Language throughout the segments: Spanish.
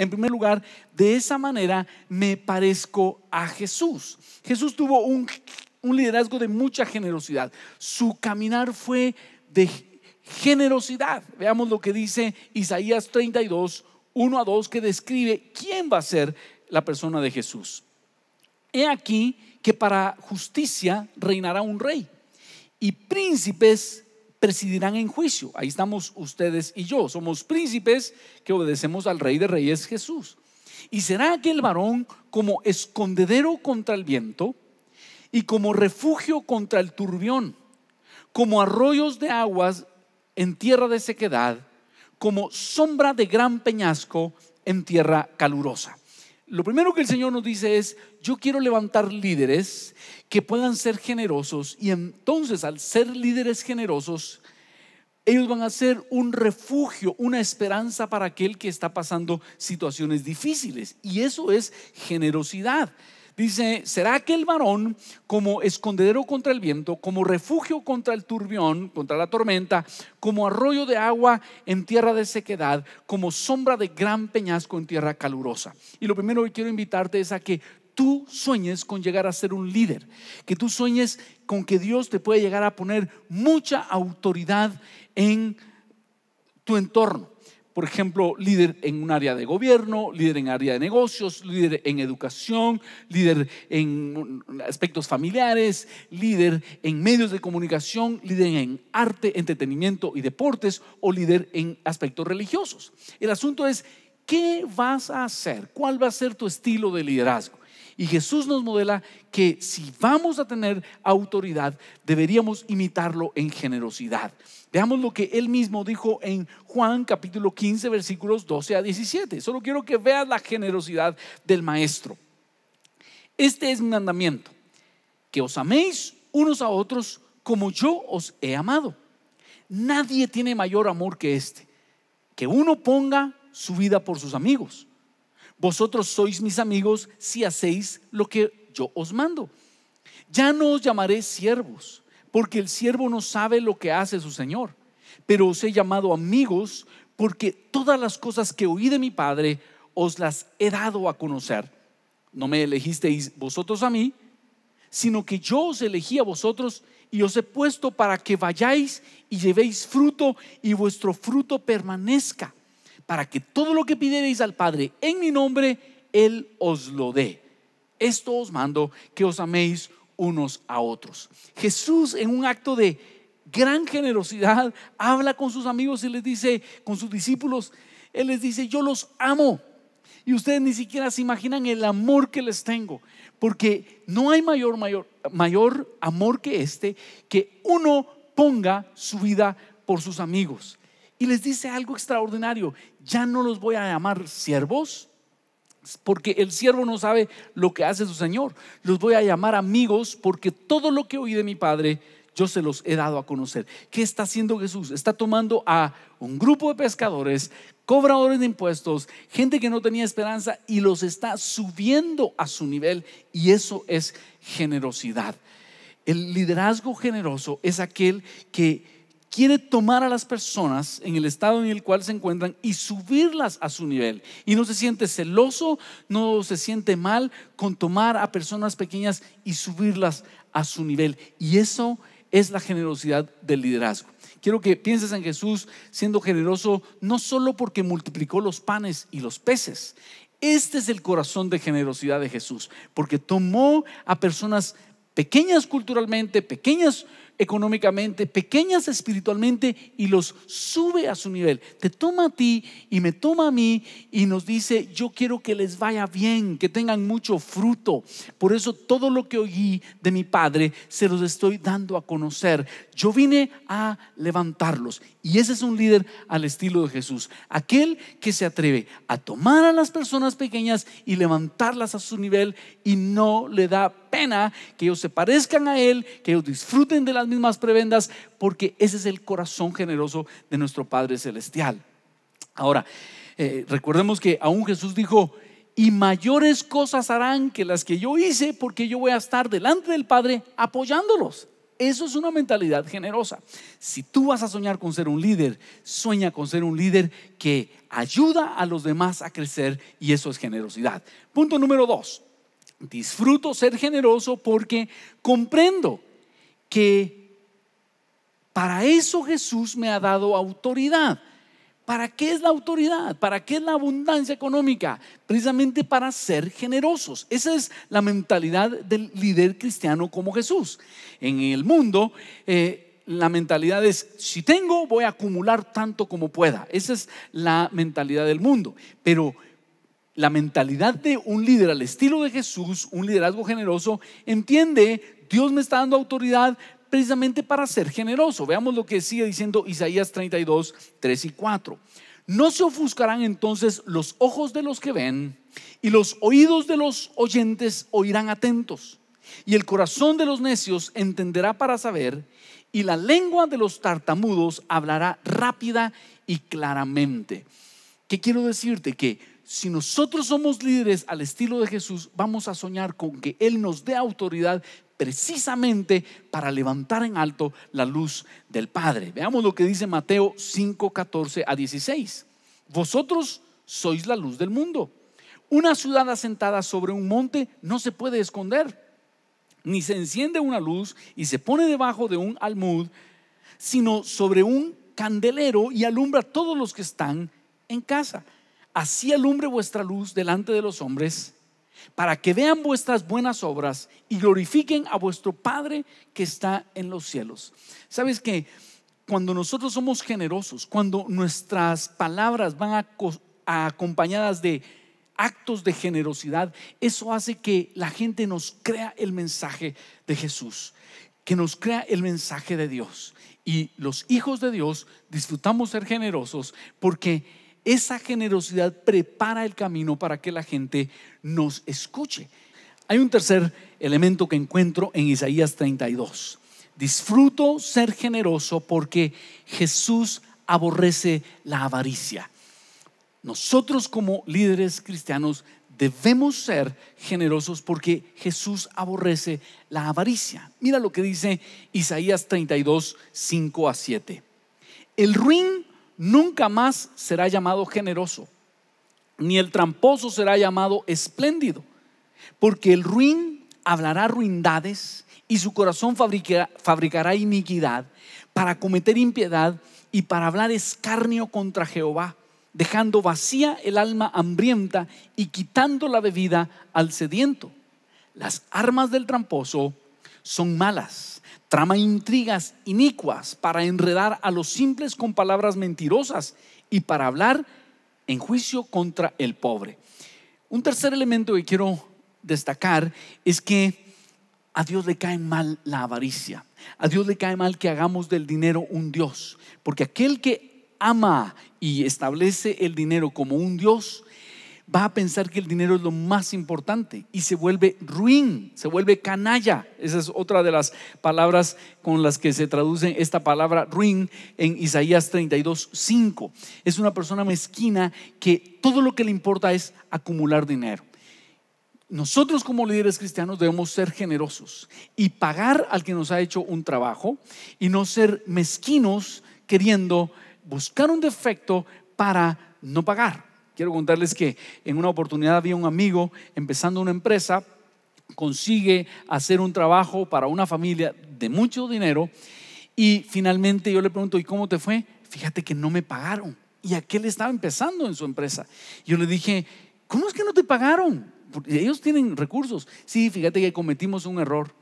En primer lugar, de esa manera me parezco a Jesús. Jesús tuvo un liderazgo de mucha generosidad. Su caminar fue de generosidad. Veamos lo que dice Isaías 32, 1 a 2, que describe quién va a ser la persona de Jesús. He aquí que para justicia reinará un rey, y príncipes presidirán en juicio. Ahí estamos ustedes y yo. Somos príncipes que obedecemos al Rey de Reyes, Jesús. Y será aquel varón como escondedero contra el viento, y como refugio contra el turbión, como arroyos de aguas en tierra de sequedad, como sombra de gran peñasco en tierra calurosa. Lo primero que el Señor nos dice es: yo quiero levantar líderes que puedan ser generosos, y entonces, al ser líderes generosos, ellos van a ser un refugio, una esperanza para aquel que está pasando situaciones difíciles, y eso es generosidad. Dice: será aquel varón como escondedero contra el viento, como refugio contra el turbión, contra la tormenta, como arroyo de agua en tierra de sequedad, como sombra de gran peñasco en tierra calurosa. Y lo primero que quiero invitarte es a que tú sueñes con llegar a ser un líder, que tú sueñes con que Dios te puede llegar a poner mucha autoridad en tu entorno. Por ejemplo, líder en un área de gobierno, líder en área de negocios, líder en educación, líder en aspectos familiares, líder en medios de comunicación, líder en arte, entretenimiento y deportes, o líder en aspectos religiosos. El asunto es: ¿qué vas a hacer? ¿Cuál va a ser tu estilo de liderazgo? Y Jesús nos modela que si vamos a tener autoridad, deberíamos imitarlo en generosidad. Veamos lo que él mismo dijo en Juan capítulo 15, versículos 12 a 17. Solo quiero que veas la generosidad del Maestro. Este es mi mandamiento: que os améis unos a otros como yo os he amado. Nadie tiene mayor amor que este, que uno ponga su vida por sus amigos. Vosotros sois mis amigos si hacéis lo que yo os mando. Ya no os llamaré siervos, porque el siervo no sabe lo que hace su señor. Pero os he llamado amigos, porque todas las cosas que oí de mi Padre os las he dado a conocer. No me elegisteis vosotros a mí, sino que yo os elegí a vosotros y os he puesto para que vayáis y llevéis fruto, y vuestro fruto permanezca, para que todo lo que pidiereis al Padre en mi nombre, Él os lo dé. Esto os mando, que os améis unos a otros. Jesús, en un acto de gran generosidad, habla con sus amigos y les dice, con sus discípulos, Él les dice: yo los amo. Y ustedes ni siquiera se imaginan el amor que les tengo, porque no hay mayor amor que este, que uno ponga su vida por sus amigos. Y les dice algo extraordinario: ya no los voy a llamar siervos, porque el siervo no sabe lo que hace su señor. Los voy a llamar amigos, porque todo lo que oí de mi Padre yo se los he dado a conocer. ¿Qué está haciendo Jesús? Está tomando a un grupo de pescadores, cobradores de impuestos, gente que no tenía esperanza, y los está subiendo a su nivel, y eso es generosidad. El liderazgo generoso es aquel que quiere tomar a las personas en el estado en el cual se encuentran y subirlas a su nivel, y no se siente celoso, no se siente mal con tomar a personas pequeñas y subirlas a su nivel. Y eso es la generosidad del liderazgo. Quiero que pienses en Jesús siendo generoso, no solo porque multiplicó los panes y los peces. Este es el corazón de generosidad de Jesús, porque tomó a personas pequeñas culturalmente, pequeñas económicamente, pequeñas espiritualmente, y los sube a su nivel. Te toma a ti y me toma a mí, y nos dice: yo quiero que les vaya bien, que tengan mucho fruto. Por eso todo lo que oí de mi Padre se los estoy dando a conocer. Yo vine a levantarlos. Y ese es un líder al estilo de Jesús, aquel que se atreve a tomar a las personas pequeñas y levantarlas a su nivel, y no le da pena que ellos se parezcan a él, que ellos disfruten de las mismas prebendas, porque ese es el corazón generoso de nuestro Padre Celestial. Ahora, recordemos que aún Jesús dijo: y mayores cosas harán que las que yo hice, porque yo voy a estar delante del Padre apoyándolos. Eso es una mentalidad generosa. Si tú vas a soñar con ser un líder, sueña con ser un líder que ayuda a los demás a crecer, y eso es generosidad. Punto número 2. Disfruto ser generoso porque comprendo que para eso Jesús me ha dado autoridad. ¿Para qué es la autoridad? ¿Para qué es la abundancia económica? Precisamente para ser generosos. Esa es la mentalidad del líder cristiano como Jesús. En el mundo, la mentalidad es: si tengo, voy a acumular tanto como pueda. Esa es la mentalidad del mundo. Pero la mentalidad de un líder al estilo de Jesús, un liderazgo generoso, entiende: Dios me está dando autoridad precisamente para ser generoso. Veamos lo que sigue diciendo Isaías 32, 3 y 4. No se ofuscarán entonces los ojos de los que ven, y los oídos de los oyentes oirán atentos, y el corazón de los necios entenderá para saber, y la lengua de los tartamudos hablará rápida y claramente. ¿Qué quiero decirte? Que si nosotros somos líderes al estilo de Jesús, vamos a soñar con que Él nos dé autoridad precisamente para levantar en alto la luz del Padre. Veamos lo que dice Mateo 5, 14 a 16. Vosotros sois la luz del mundo. Una ciudad asentada sobre un monte no se puede esconder, ni se enciende una luz y se pone debajo de un almud, sino sobre un candelero y alumbra a todos los que están en casa. Así alumbre vuestra luz delante de los hombres, para que vean vuestras buenas obras y glorifiquen a vuestro Padre que está en los cielos. ¿Sabes qué? Cuando nosotros somos generosos, cuando nuestras palabras van acompañadas de actos de generosidad, eso hace que la gente nos crea el mensaje de Jesús, que nos crea el mensaje de Dios. Y los hijos de Dios disfrutamos ser generosos porque esa generosidad prepara el camino para que la gente nos escuche. Hay un tercer elemento que encuentro en Isaías 32. Disfruto ser generoso porque Jesús aborrece la avaricia. Nosotros como líderes cristianos debemos ser generosos porque Jesús aborrece la avaricia. Mira lo que dice Isaías 32, 5 a 7. El ruin nunca más será llamado generoso, ni el tramposo será llamado espléndido, porque el ruin hablará ruindades y su corazón fabricará iniquidad para cometer impiedad y para hablar escarnio contra Jehová, dejando vacía el alma hambrienta y quitando la bebida al sediento. Las armas del tramposo son malas. Trama intrigas inicuas para enredar a los simples con palabras mentirosas y para hablar en juicio contra el pobre. Un tercer elemento que quiero destacar es que a Dios le cae mal la avaricia. A Dios le cae mal que hagamos del dinero un Dios, porque aquel que ama y establece el dinero como un Dios va a pensar que el dinero es lo más importante y se vuelve ruin, se vuelve canalla. Esa es otra de las palabras con las que se traduce esta palabra ruin en Isaías 32, 5. Es una persona mezquina que todo lo que le importa es acumular dinero. Nosotros como líderes cristianos debemos ser generosos y pagar al que nos ha hecho un trabajo, y no ser mezquinos queriendo buscar un defecto para no pagar. Quiero contarles que en una oportunidad había un amigo empezando una empresa, consigue hacer un trabajo para una familia de mucho dinero, y finalmente yo le pregunto: ¿y cómo te fue? Fíjate que no me pagaron. Y aquel estaba empezando en su empresa. Yo le dije: ¿cómo es que no te pagaron? Porque ellos tienen recursos. Sí, fíjate que cometimos un error,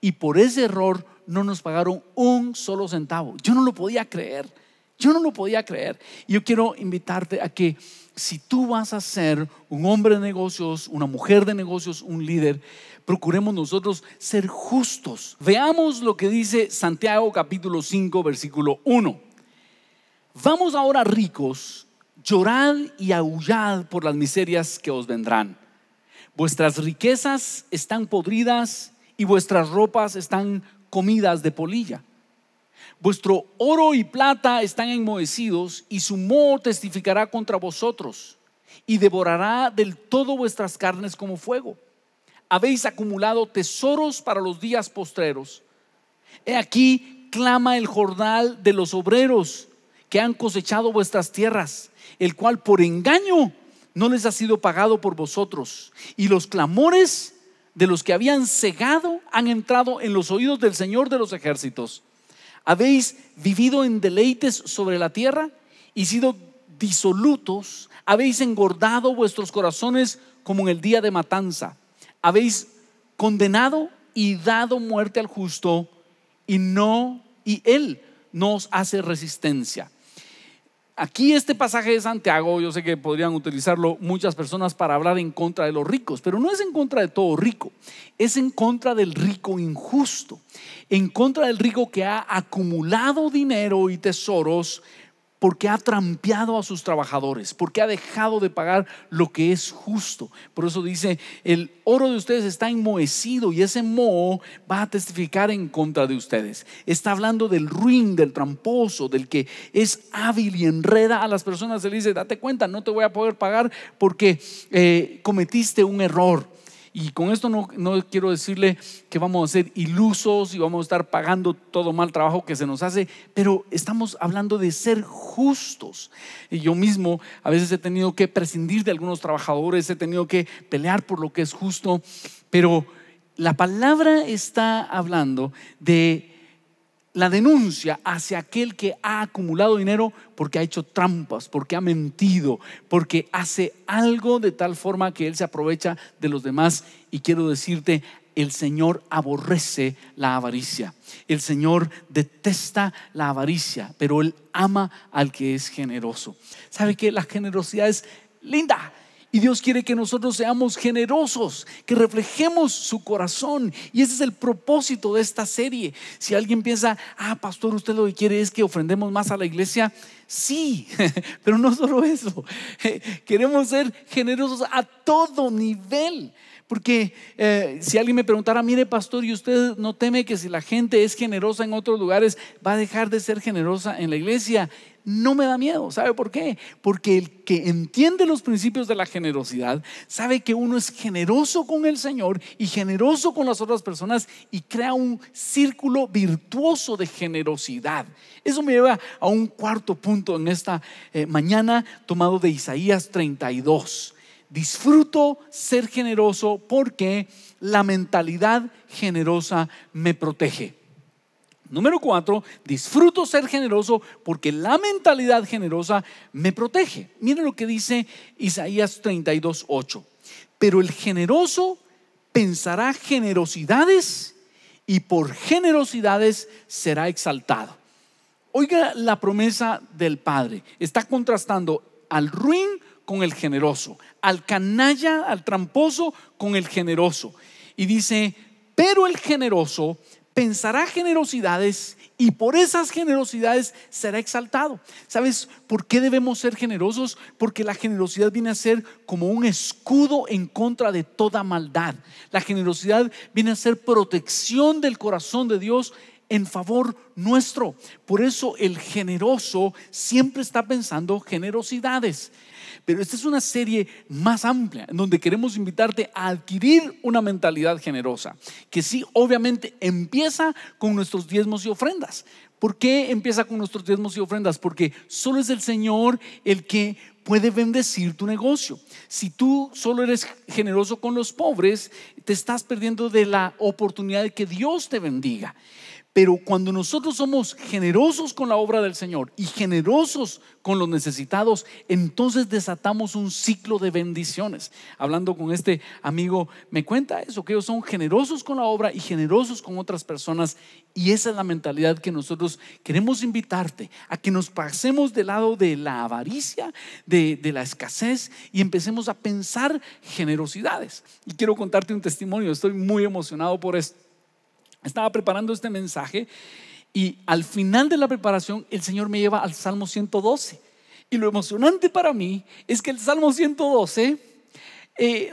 y por ese error no nos pagaron un solo centavo. Yo no lo podía creer. Yo no lo podía creer. Y yo quiero invitarte a que, si tú vas a ser un hombre de negocios, una mujer de negocios, un líder, procuremos nosotros ser justos. Veamos lo que dice Santiago capítulo 5 versículo 1. Vamos ahora, ricos, llorad y aullad por las miserias que os vendrán. Vuestras riquezas están podridas y vuestras ropas están comidas de polilla. Vuestro oro y plata están enmohecidos, y su moho testificará contra vosotros y devorará del todo vuestras carnes como fuego. Habéis acumulado tesoros para los días postreros, He aquí clama el jornal de los obreros que han cosechado vuestras tierras, el cual por engaño no les ha sido pagado por vosotros. Y los clamores de los que habían cegado han entrado en los oídos del Señor de los ejércitos. Habéis vivido en deleites sobre la tierra y sido disolutos, habéis engordado vuestros corazones como en el día de matanza. Habéis condenado y dado muerte al justo, y él nos hace resistencia. Aquí este pasaje de Santiago, yo sé que podrían utilizarlo muchas personas para hablar en contra de los ricos, pero no es en contra de todo rico, es en contra del rico injusto, en contra del rico que ha acumulado dinero y tesoros porque ha trampeado a sus trabajadores, porque ha dejado de pagar lo que es justo. Por eso dice: el oro de ustedes está enmohecido y ese moho va a testificar en contra de ustedes. Está hablando del ruin, del tramposo, del que es hábil y enreda a las personas. Se le dice: date cuenta, no te voy a poder pagar porque cometiste un error. Y con esto no quiero decirle que vamos a ser ilusos y vamos a estar pagando todo mal trabajo que se nos hace, pero estamos hablando de ser justos. Y yo mismo a veces he tenido que prescindir de algunos trabajadores, he tenido que pelear por lo que es justo, pero la palabra está hablando de la denuncia hacia aquel que ha acumulado dinero porque ha hecho trampas, porque ha mentido, porque hace algo de tal forma que él se aprovecha de los demás. Y quiero decirte, el Señor aborrece la avaricia. El Señor detesta la avaricia, pero Él ama al que es generoso. ¿Sabe que la generosidad es linda? Y Dios quiere que nosotros seamos generosos, que reflejemos su corazón. Y ese es el propósito de esta serie. Si alguien piensa: ah, pastor, usted lo que quiere es que ofrendemos más a la iglesia. Sí, pero no solo eso. Queremos ser generosos a todo nivel. Porque si alguien me preguntara: mire, pastor, ¿y usted no teme que si la gente es generosa en otros lugares va a dejar de ser generosa en la iglesia? No me da miedo. ¿Sabe por qué? Porque el que entiende los principios de la generosidad sabe que uno es generoso con el Señor y generoso con las otras personas, y crea un círculo virtuoso de generosidad. Eso me lleva a un cuarto punto en esta mañana, tomado de Isaías 32. Disfruto ser generoso porque la mentalidad generosa me protege. Número 4, disfruto ser generoso porque la mentalidad generosa me protege. Miren lo que dice Isaías 32:8. Pero el generoso pensará generosidades y por generosidades será exaltado. Oiga la promesa del Padre. Está contrastando al ruin con el generoso, al canalla, al tramposo con el generoso. Y dice: pero el generoso pensará generosidades y por esas generosidades será exaltado. ¿Sabes por qué debemos ser generosos? Porque la generosidad viene a ser como un escudo en contra de toda maldad. La generosidad viene a ser protección del corazón de Dios en favor nuestro. Por eso el generoso siempre está pensando generosidades. Pero esta es una serie más amplia en donde queremos invitarte a adquirir una mentalidad generosa, que sí, obviamente empieza con nuestros diezmos y ofrendas. ¿Por qué empieza con nuestros diezmos y ofrendas? Porque solo es el Señor el que puede bendecir tu negocio. Si tú solo eres generoso con los pobres, te estás perdiendo de la oportunidad de que Dios te bendiga. Pero cuando nosotros somos generosos con la obra del Señor y generosos con los necesitados, entonces desatamos un ciclo de bendiciones. Hablando con este amigo, me cuenta eso, que ellos son generosos con la obra y generosos con otras personas. Y esa es la mentalidad que nosotros queremos invitarte, a que nos pasemos del lado de la avaricia, de la escasez, y empecemos a pensar generosidades. Y quiero contarte un testimonio, estoy muy emocionado por esto. Estaba preparando este mensaje y al final de la preparación el Señor me lleva al Salmo 112. Y lo emocionante para mí es que el Salmo 112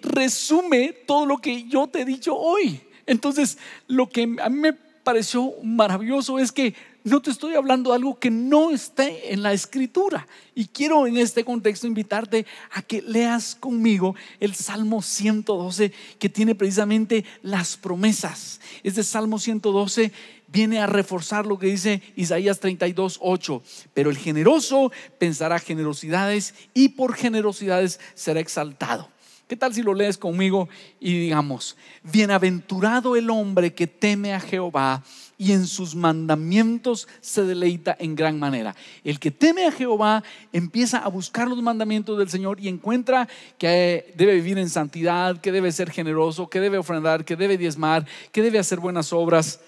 resume todo lo que yo te he dicho hoy. Entonces, lo que a mí me pareció maravilloso es que no te estoy hablando de algo que no esté en la Escritura. Y quiero en este contexto invitarte a que leas conmigo el Salmo 112, que tiene precisamente las promesas. Este Salmo 112 viene a reforzar lo que dice Isaías 32:8. Pero el generoso pensará generosidades y por generosidades será exaltado. ¿Qué tal si lo lees conmigo y digamos: bienaventurado el hombre que teme a Jehová y en sus mandamientos se deleita en gran manera? El que teme a Jehová empieza a buscar los mandamientos del Señor y encuentra que debe vivir en santidad, que debe ser generoso, que debe ofrendar, que debe diezmar, que debe hacer buenas obras.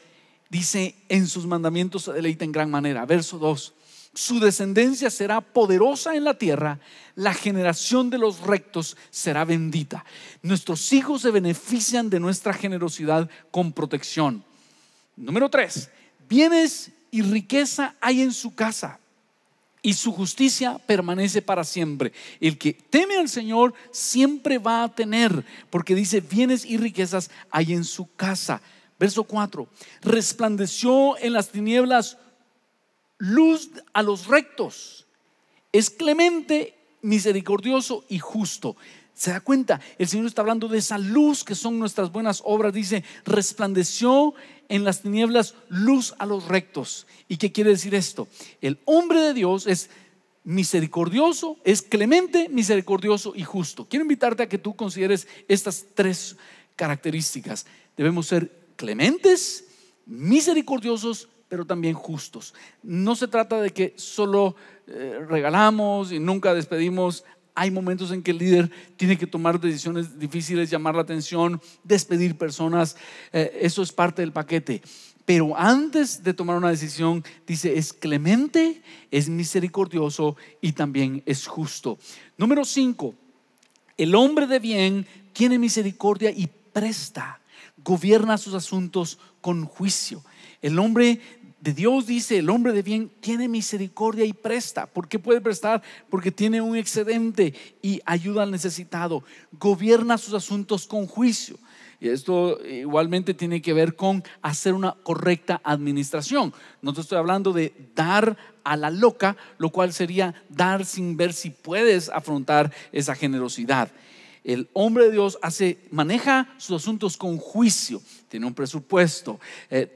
Dice: en sus mandamientos se deleita en gran manera. Verso 2: su descendencia será poderosa en la tierra, la generación de los rectos será bendita. Nuestros hijos se benefician de nuestra generosidad con protección. Número 3: bienes y riqueza hay en su casa y su justicia permanece para siempre. El que teme al Señor siempre va a tener, porque dice: bienes y riquezas hay en su casa. Verso 4: resplandeció en las tinieblas luz a los rectos. Es clemente, misericordioso y justo. ¿Se da cuenta? El Señor está hablando de esa luz que son nuestras buenas obras. Dice: resplandeció en las tinieblas luz a los rectos. ¿Y qué quiere decir esto? El hombre de Dios es misericordioso, es clemente, misericordioso y justo. Quiero invitarte a que tú consideres estas tres características. Debemos ser clementes, misericordiosos, pero también justos. No se trata de que solo regalamos y nunca despedimos. Hay momentos en que el líder tiene que tomar decisiones difíciles, llamar la atención, despedir personas. Eso es parte del paquete. Pero antes de tomar una decisión, dice: es clemente, es misericordioso y también es justo. Número 5: el hombre de bien tiene misericordia y presta, gobierna sus asuntos con juicio. El hombre de Dios, dice, el hombre de bien tiene misericordia y presta. ¿Por qué puede prestar? Porque tiene un excedente y ayuda al necesitado. Gobierna sus asuntos con juicio. Y esto igualmente tiene que ver con hacer una correcta administración. No te estoy hablando de dar a la loca, lo cual sería dar sin ver si puedes afrontar esa generosidad. El hombre de Dios maneja sus asuntos con juicio, tiene un presupuesto,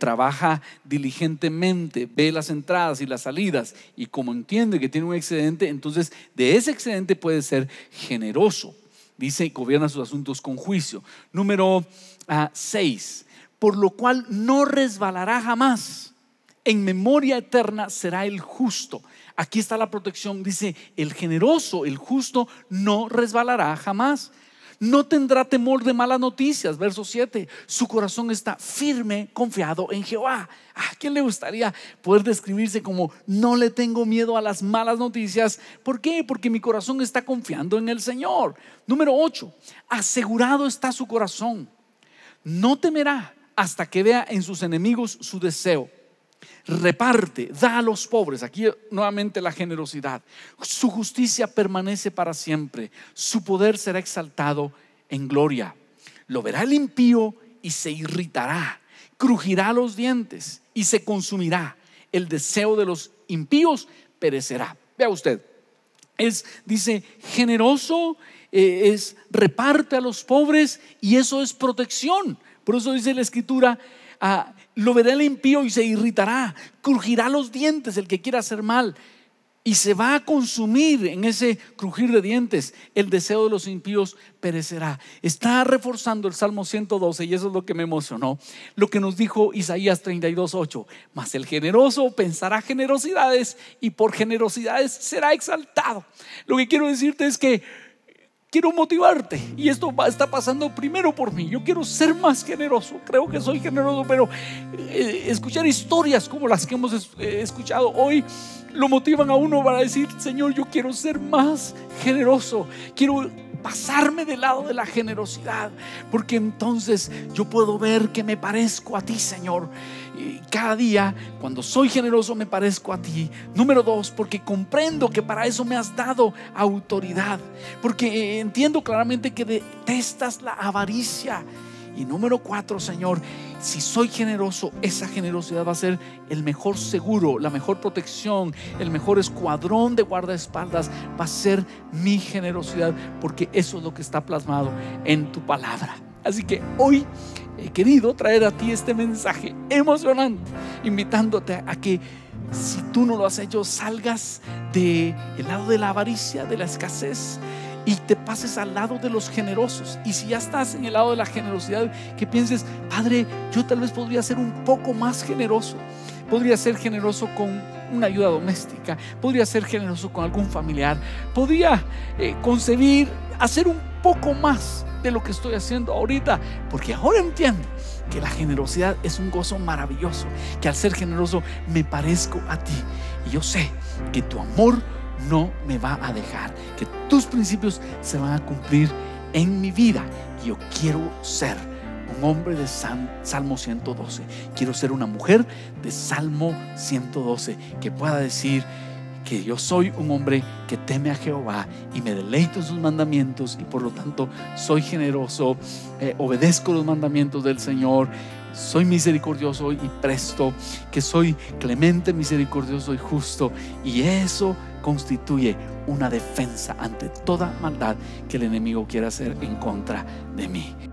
trabaja diligentemente, ve las entradas y las salidas, y como entiende que tiene un excedente, entonces de ese excedente puede ser generoso. Dice: y gobierna sus asuntos con juicio. Número 6: por lo cual no resbalará jamás, en memoria eterna será el justo. Aquí está la protección. Dice: el generoso, el justo, no resbalará jamás. No tendrá temor de malas noticias. Verso 7: su corazón está firme, confiado en Jehová. ¿A quién le gustaría poder describirse como: no le tengo miedo a las malas noticias? ¿Por qué? Porque mi corazón está confiando en el Señor. Número 8: asegurado está su corazón, no temerá hasta que vea en sus enemigos su deseo. Reparte, da a los pobres. Aquí nuevamente la generosidad. Su justicia permanece para siempre, su poder será exaltado en gloria. Lo verá el impío y se irritará, crujirá los dientes y se consumirá. El deseo de los impíos perecerá. Vea usted, dice generoso, reparte a los pobres, y eso es protección. Por eso dice la Escritura: lo verá el impío y se irritará, crujirá los dientes el que quiera hacer mal, y se va a consumir en ese crujir de dientes. El deseo de los impíos perecerá. Está reforzando el Salmo 112, y eso es lo que me emocionó, lo que nos dijo Isaías 32:8: mas el generoso pensará generosidades y por generosidades será exaltado. Lo que quiero decirte es que quiero motivarte, y esto está pasando primero por mí. Yo quiero ser más generoso. Creo que soy generoso, pero escuchar historias como las que hemos escuchado hoy lo motivan a uno para decir: Señor, yo quiero ser más generoso, quiero pasarme del lado de la generosidad, porque entonces yo puedo ver que me parezco a ti, Señor. Y cada día, cuando soy generoso, me parezco a ti. Número 2: porque comprendo que para eso me has dado autoridad, porque entiendo claramente que detestas la avaricia. Y número 4: Señor, si soy generoso, esa generosidad va a ser el mejor seguro, la mejor protección, el mejor escuadrón de guardaespaldas va a ser mi generosidad, porque eso es lo que está plasmado en tu palabra. Así que hoy he querido traer a ti este mensaje emocionante invitándote a que, si tú no lo has hecho, salgas del lado de la avaricia, de la escasez, y te pases al lado de los generosos. Y si ya estás en el lado de la generosidad, que pienses: Padre, yo tal vez podría ser un poco más generoso. Podría ser generoso con una ayuda doméstica, podría ser generoso con algún familiar, podría concebir hacer un poco más de lo que estoy haciendo ahorita, porque ahora entiendo que la generosidad es un gozo maravilloso, que al ser generoso me parezco a ti, y yo sé que tu amor no me va a dejar, que tus principios se van a cumplir en mi vida. Y yo quiero ser un hombre de Salmo 112, quiero ser una mujer de Salmo 112, que pueda decir que yo soy un hombre que teme a Jehová y me deleito en sus mandamientos, y por lo tanto soy generoso, obedezco los mandamientos del Señor, soy misericordioso y presto, que soy clemente, misericordioso y justo, y eso constituye una defensa ante toda maldad que el enemigo quiera hacer en contra de mí.